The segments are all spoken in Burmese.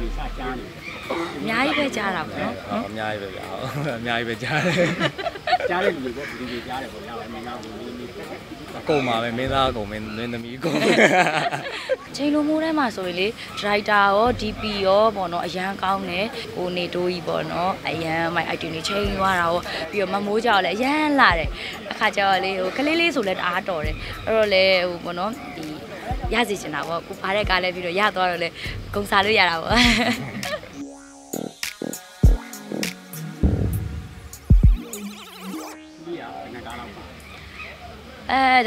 အများကြီးပဲကြားတာပေါ့နော်အများကြီးပဲကြားအများကြီးပဲကြားတယ်ကြားတဲ့လူတွေပေါ့ဒီတွေကြားတယ်ပေါ့ညာမင်းသားကိုအကုန်ပါပဲမင်းသားအကုန်မင်းသမီးအကုန်ချိန်လိုမိုးထဲမှာဆိုရင်လေဒရိုက်တာရော DP ရောပေါ့နော်အရန်ကောင်းတယ်ဟိုနေတိုးကြီးပေါ့နော်အရန်မိုက် item တွေချိန်ရွာတာရောပြီးတော့မမိုးကြောက်လဲအရန်လာတယ်အခါကျတော့လေဟိုကလေးလေးဆိုလဲတအားတော်တယ်အဲ့တော့လေဟိုပေါ့နော်ဒီရစီချင်တာပေါ့ကိုပါတဲ့ကားလဲပြီးတော့ရသွားတော့လေဂုံစာလို့ရတာပေါ့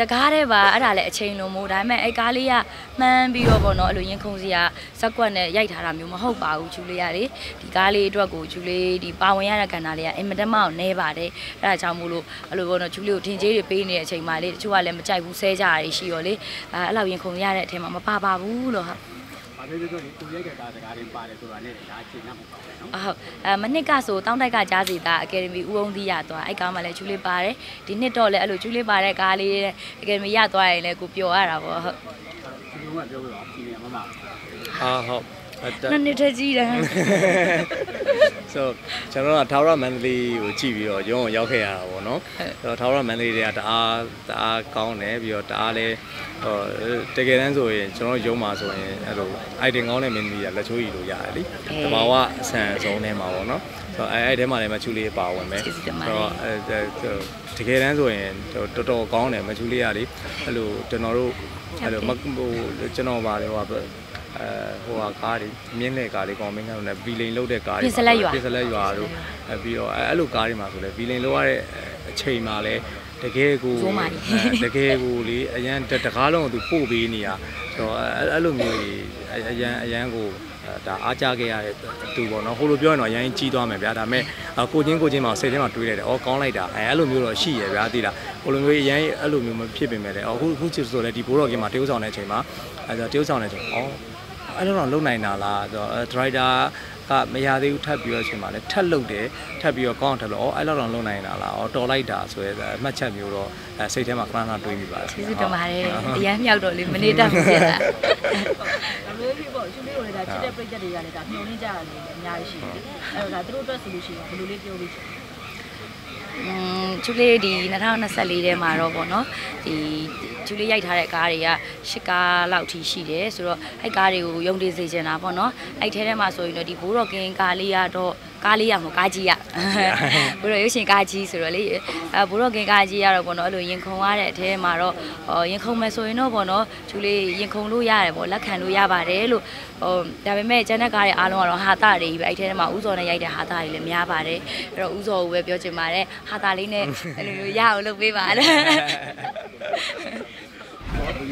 တကားတဲ့ပါအဲ့ဒါလည်းအချိန်လုံးမို့ဒါပေမဲ့အဲ့ကားလေးကမှန်းပြီးတော့ပေါ့နော်အလိုရင်းခုံစီကဇက်ကွက်နဲ့ရိုက်ထားတာမျိုးမဟုတ်ပါဘူးကျူလေးရလေဒီကားလေးအတွက်ကိုကျူလေးဒီပါဝင်ရတဲ့ကဏ္ဍလေးကအင်မတမောက်နေပါတယ်အဲ့ဒါကြောင့်မို့လို့အလိုပေါ့နော်ကျူလေးကိုထင်ကြီးတွေပေးနေတဲ့အချိန်မှလေတချို့ကလည်းမကြိုက်ဘူးဆဲကြတာရှိရောလေအဲ့လိုရင်းခုံရတဲ့အထက်မှာမပါပါဘူးလို့ဟာအဲ့ဒီတော့ကိုရိုက်ကတာတကားရင်းပါတယ်ဆိုတာနဲ့ဒါအချိန်နဲ့မပေါ့ဘူးနော်ဟုတ်မနစ်ကဆိုတောင်းတိုက်ကကြားစီတာအကယ်ဒမီဦးအောင်သီးရသွားအဲ့ကားမှလည်းကျူးလေးပါတယ်ဒီနှစ်တော့လည်းအဲ့လိုကျူးလေးပါတဲ့ကားလေးအကယ်ဒမီရသွားရင်လည်းကိုပျော်ရတာပေါ့ဟုတ်ဒီလိုကပြောပြတော့ဒီနေရာမှာဟာဟုတ်နှစ်နှစ်တကြီးတယ်ဆိုကျွန်တော်ကထာဝရမန္တလေးကိုကြည့်ပြီးတော့ရုံးကိုရောက်ခဲ့ရတာပေါ့နော်ဆိုတော့ထာဝရမန္တလေးတွေကတအားကောင်းတယ်ပြီးတော့တအားလည်းတကယ်တမ်းဆိုရင်ကျွန်တော်ရုံးမှာဆိုရင်အဲ့လို item ကောင်းတဲ့မင်းကြီးကလက်ချိုးကြီးလိုရတယ်လीတဘာဝအဆန်အဆုံးထဲမှာပေါ့နော်ဆိုတော့အဲ့ထဲမှာလည်းမချူလေးပါဝင်မယ်ဆိုတော့တကယ်တမ်းဆိုရင်တော်တော်ကောင်းတယ်မချူလေးကလीအဲ့လိုကျွန်တော်တို့အဲ့လိုကျွန်တော်ပါလေဟိုကဟိုကားတွေမြင်းလေကားတွေကောင်မင်းကလည်းဗီလိန်လောက်တဲ့ကားတွေပြစ်စလက်ရွာတို့ပြီးတော့အဲ့လိုကားတွေမှာဆိုလဲဗီလိန်လောက်ရတဲ့အချိန်မှာလဲတကယ်ကိုလေအရန်တကားလုံးကိုသူပို့ပေးနေရဆိုတော့အဲ့လိုမျိုးကြီးအရန်ကိုဒါအားကြခဲ့ရတဲ့သူပေါ့နော်ဟိုလိုပြောရင်တော့အရန်ကြီးသွားမယ်ဗျာဒါပေမဲ့ကိုချင်းမှာစိတ်ထဲမှာတွေးလိုက်တယ်အော်ကောင်းလိုက်တာအဲ့လိုမျိုးတော့ရှိရဗျာသိလားဟိုလိုမျိုးအရန်အဲ့လိုမျိုးမဖြစ်ပင်မဲ့လေအခုချစ်ဆိုလဲဒီဘိုးတော်ကင်းမှာတေးဥဆောင်တဲ့အချိန်မှာအဲ့ဒါတေးဥဆောင်တဲ့အချိန်အော်အဲ့တော့လုံနိုင်တာလားဆိုတော့ဒရိုက်တာကမရသေးဘူးထပ်ပြီးတော့ချိန်မှာလည်းထပ်လုပ်တယ်ထပ်ပြီးတော့ကောင်းအောင်ထပ်လို့အဲ့လောက်တော့လုံနိုင်တာလားတော်လိုက်တာဆိုရဲအမှတ်ချက်မျိုးတော့စိတ်ထဲမှာခဏခဏတွေးမိပါတယ်စစ်တမားတယ်အရန်မြောက်တော့လေမနေတတ်ဘူးဖြစ်တာအမေဖြစ်ပေါ့ရှင်လေးတို့လည်းဒါချစ်တဲ့ပြည့်ချက်တွေကလည်းဒါမျောနေကြရတယ်အများကြီးရှိတယ်အဲ့တော့ဒါသူတို့အတွက်ဆိုလို့ရှိရင်ဘယ်လိုလေးပြောလို့ရှိလဲကျူလေးဒီ2024ထဲမှာတော့ပေါ့နော်ဒီကျူလေးရိုက်ထားတဲ့ကားတွေက10ကားလောက်ထိရှိတယ်ဆိုတော့အဲ့ကားတွေကိုရုံတင်စေချင်တာပေါ့နော်အဲ့ထဲမှာဆိုရင်တော့ဒီဘိုးတော်ကင်းကားလေးကတော့ကားကြီးရဘိုးတော်ရုပ်ရှင်ကားကြီးဆိုတော့လေဘိုးတော်ကင်းကားကြီးရတော့ပေါ့နော်အဲ့လိုရင်ခုန်ရတဲ့အထဲမှာတော့ရင်ခုန်မယ်ဆိုရင်တော့ပေါ့နော်ကျူလေးရင်ခုန်လို့ရတယ်ပေါ့လက်ခံလို့ရပါတယ်လို့ဟိုဒါပေမဲ့ဂျန်နက်ကားတွေအားလုံးကတော့ဟာတာတွေကြီးပဲအဲ့ထဲမှာဥဇော်နဲ့ရိုက်တဲ့ဟာတာတွေလည်းများပါတယ်အဲ့တော့ဥဇော်ကိုပဲပြောချင်ပါတယ်ဟာတာလေးနဲ့အဲ့လိုရအောင်လုပ်ပေးပါလားအ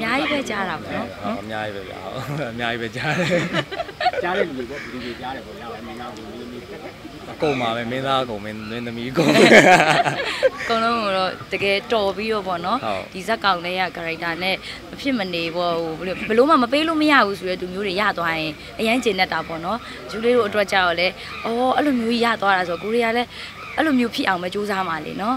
များကြီးပဲကြားတာပေါ့နော်အများကြီးပဲကြားအများကြီးပဲကြားတယ်ကြားတဲ့လူတွေပေါ့ဒီတွေကြားတယ်ပေါ့ညာမင်းသားကိုအကုန်ပါပဲမင်းသားအကုန်မင်းသမီးအကုန်အကုန်လုံးတော့တကယ်တော်ပြီးတော့ပေါ့နော်ဒီဇက်ကောင်လေးက character နဲ့မဖြစ်မနေပေါ့ဟိုဘလို့မှမပေးလို့မရဘူးဆိုရဲသူမျိုးတွေရသွားရင်အရန်ကျင်တတ်တာပေါ့နော်ဂျူလေးတို့အတွက်ကြောက်လဲအော်အဲ့လိုမျိုးရသွားတာဆိုကိုရီးယားလဲအဲ့လိုမျိုးဖြစ်အောင်ပဲစူးစမ်းပါလေနော်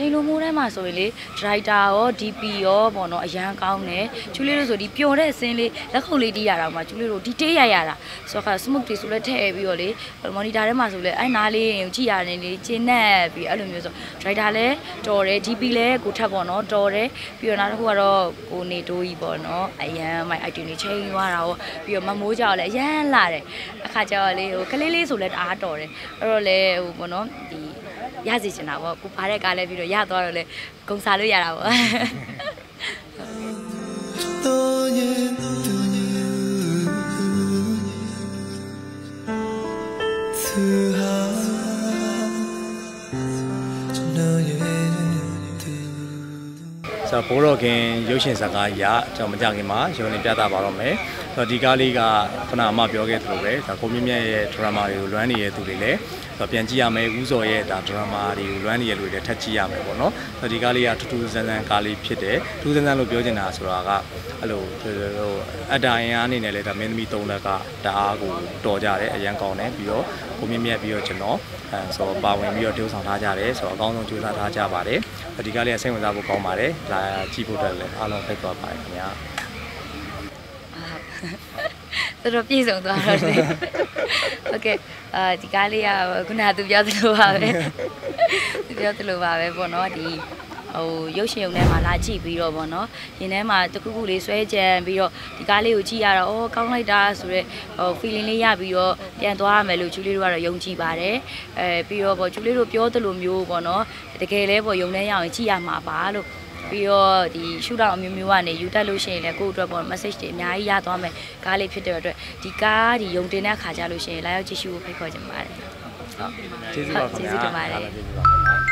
ျိန်လုံးမိုးထဲမှာဆိုရင်လေဒရိုက်တာရော DP ရောပေါ့နော်အရန်ကောင်းတယ်ကျူလေးတို့ဆိုဒီပျော်တဲ့အစင်းလေးလက်ခုပ်လေးတီးရတာမှကျူလေးတို့ဒီတေးရိုက်ရတာဆိုတော့ smoke တွေဆိုလဲထည့်ပြီးတော့လေမော်နီတာထဲမှာဆိုလဲအဲ့နားလေးကိုကြည့်ရတယ်လေကျဉ်းနဲ့ပြီးအဲ့လိုမျိုးဆိုဒရိုက်တာလည်းတော်တယ် DP လည်းကိုထပ်ပေါ့နော်တော်တယ်ပြီးတော့နောက်တစ်ခုကတော့ကိုနေတိုးကြီးပေါ့နော်အရန်မိုက် item တွေချိန်ရွာတာရောပြီးတော့မမိုးကြောက်လဲအရန်လာတယ်အခါကျတော့လေဟိုကလေးလေးဆိုလဲတအားတော်တယ်အဲ့တော့လေဟိုပေါ့နော်ဒီရစီချင်တာပေါ့ကိုပါတဲ့ကားလဲပြီးတော့ရသွားတော့လေဂုံစာလို့ရတာပေါ့ဆိုတော့ဘိုးတော်ကင်းရုပ်ရှင်ဇာတ်ကားရကျွန်တော်မကြခင်မှာရုံတင်ပြသပါတော့မယ်ဆိုတော့ဒီကားလေးကခုနအမပြောခဲ့သလိုပဲဒါကိုမြင့်မြတ်ရဲ့ဒရမာတွေကိုလွမ်းနေတဲ့သူတွေလည်းတော့ပြန်ကြည့်ရမယ်ဦးစော်ရဲ့ဒါဒရမာတွေကိုလွမ်းနေရလို့လည်းထပ်ကြည့်ရမယ်ပေါ့နော်ဆိုတော့ဒီကားလေးကထူးထူးဆန်းဆန်းကားလေးဖြစ်တယ်ထူးဆန်းဆန်းလို့ပြောချင်တာဆိုတာကအဲ့လိုအတားအင်အားအနေနဲ့လည်းဒါမင်းသမီး၃လက်ကဒါအားကိုတော်ကြတယ်အရန်ကောင်းတယ်ပြီးတော့ကိုမြင့်မြတ်ပြီးတော့ကျွန်တော် so Bawang Mio Tils on Hajare, so Gong to Hajabare, but the Galia same with Abu Comare, like Chipotle, Alon Petra by Mia. The Ropies on the okay, the Galia Guna to Yatluave, Yatluave, Bonodi. Oh, Yoshi, you never like cheap, you know, you never took a good swage and be your Galio Gia or Conley Das or feeling Yabio, Tantuamelu, Chulira, young Chibare, Pio, Chuliro, Piotolum, you bono, the Kalebo, young Naya, Chia, Mapalo, Pio, the shootout, Mumuane, Utalushin, a good drop on message, Naya Tome, Kali Peter, the car, the young Dena Kajalushin, Lao Chishu, Picot and Mare.